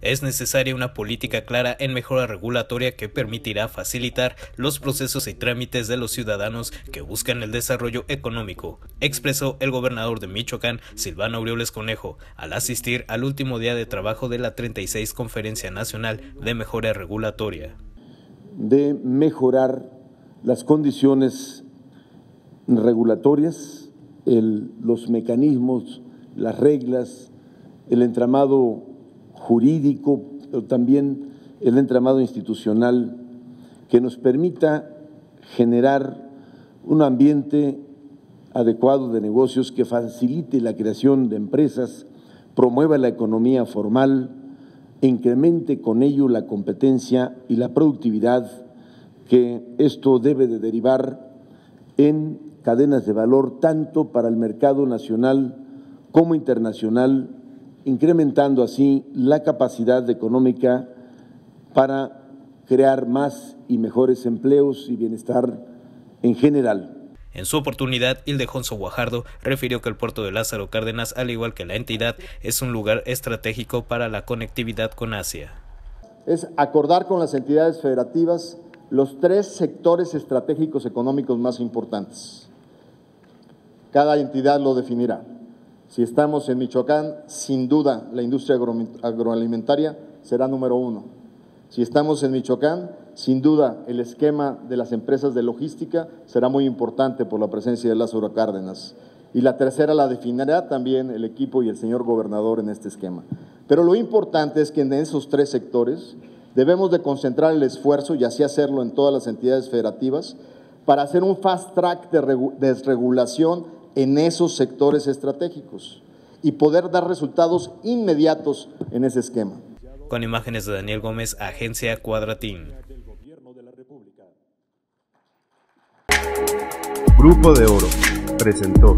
Es necesaria una política clara en mejora regulatoria que permitirá facilitar los procesos y trámites de los ciudadanos que buscan el desarrollo económico, expresó el gobernador de Michoacán, Silvano Aureoles Conejo, al asistir al último día de trabajo de la 36 Conferencia Nacional de Mejora Regulatoria. De mejorar las condiciones regulatorias, los mecanismos, las reglas, el entramado jurídico, pero también el entramado institucional que nos permita generar un ambiente adecuado de negocios que facilite la creación de empresas, promueva la economía formal e incremente con ello la competencia y la productividad, que esto debe de derivar en cadenas de valor tanto para el mercado nacional como internacional, incrementando así la capacidad económica para crear más y mejores empleos y bienestar en general. En su oportunidad, Ildefonso Guajardo refirió que el puerto de Lázaro Cárdenas, al igual que la entidad, es un lugar estratégico para la conectividad con Asia. Es acordar con las entidades federativas los tres sectores estratégicos económicos más importantes. Cada entidad lo definirá. Si estamos en Michoacán, sin duda la industria agroalimentaria será número uno. Si estamos en Michoacán, sin duda el esquema de las empresas de logística será muy importante por la presencia de Lázaro Cárdenas. Y la tercera la definirá también el equipo y el señor gobernador en este esquema. Pero lo importante es que en esos tres sectores debemos de concentrar el esfuerzo, y así hacerlo en todas las entidades federativas, para hacer un fast track de desregulación en esos sectores estratégicos y poder dar resultados inmediatos en ese esquema. Con imágenes de Daniel Gómez, Agencia Cuadratín. Grupo de Oro presentó.